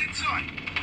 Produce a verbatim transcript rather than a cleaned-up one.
is in sight.